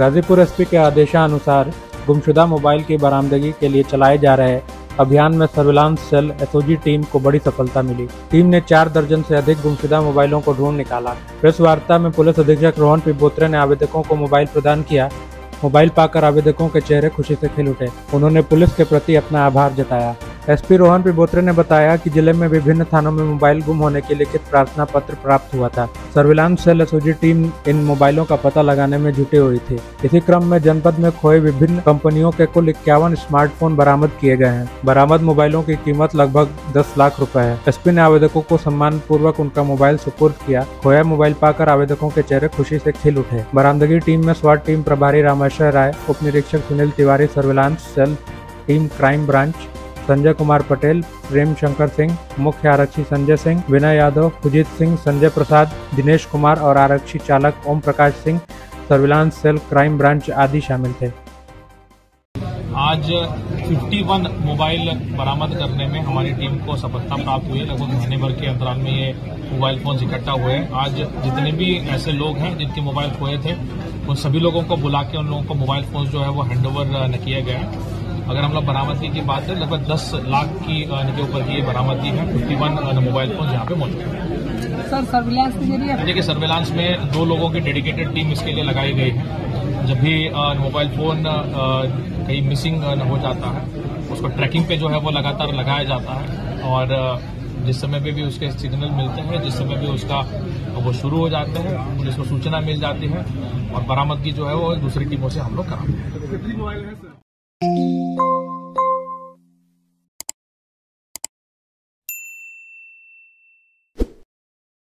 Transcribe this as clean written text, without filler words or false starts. Ghazipur SP के आदेशानुसार गुमशुदा मोबाइल की बरामदगी के लिए चलाए जा रहे अभियान में सर्विलांस सेल एसओजी टीम को बड़ी सफलता मिली। टीम ने 4 दर्जन से अधिक गुमशुदा मोबाइलों को ढूंढ निकाला। प्रेस वार्ता में पुलिस अधीक्षक रोहन पिबोतरा ने आवेदकों को मोबाइल प्रदान किया। मोबाइल पाकर आवेदकों के चेहरे खुशी से खिल उठे। उन्होंने पुलिस के प्रति अपना आभार जताया। एसपी रोहन पिबोतरा ने बताया कि जिले में विभिन्न थानों में मोबाइल गुम होने के लिखित प्रार्थना पत्र प्राप्त हुआ था। सर्विलांस सेल एसओजी टीम इन मोबाइलों का पता लगाने में जुटी हुई थी। इसी क्रम में जनपद में खोए विभिन्न कंपनियों के कुल 51 स्मार्टफोन बरामद किए गए हैं। बरामद मोबाइलों की कीमत लगभग 10 लाख रुपए है। एसपी ने आवेदकों को सम्मान पूर्वक उनका मोबाइल सुपुर्द किया। खोया मोबाइल पाकर आवेदकों के चेहरे खुशी से खिल उठे। बरामदगी टीम में स्वाट टीम प्रभारी रामेश्वर राय, उप निरीक्षक Sunil Tiwari, surveillance cell team crime branch Sanjay Kumar Patel, Prem Shankar Singh, मुख्य आरक्षी संजय सिंह, विनय यादवीत सिंह, संजय प्रसाद, दिनेश कुमार और आरक्षी चालक Om Prakash Singh, surveillance cell crime branch आदि शामिल थे। आज 51 मोबाइल बरामद करने में हमारी टीम को सफलता प्राप्त हुई। लगभग महीने भर के अंतराल में ये मोबाइल फोन इकट्ठा हुए। आज जितने भी ऐसे लोग हैं जिनके मोबाइल खोए थे, उन सभी लोगों को बुला के उन लोगों को मोबाइल फोन जो है वो हैंडओवर न किया गया। अगर हम लोग बरामदगी की बात करें, लगभग 10 लाख की के ऊपर की बरामदगी है। 51 मोबाइल फोन यहाँ पे मौजूद है। सर, सर्विलांस के जरिए देखिए, सर्विलांस में 2 लोगों की डेडिकेटेड टीम इसके लिए लगाई गई है। जब भी मोबाइल फोन कहीं मिसिंग हो जाता है, उसको ट्रैकिंग पे जो है वो लगातार लगाया जाता है और जिस समय पे भी उसके सिग्नल मिलते हैं, जिस समय पे उसका वो शुरू हो जाते हैं, पुलिस को सूचना मिल जाती है और बरामदगी जो है वो दूसरी टीमों से हम लोग कराते हैं।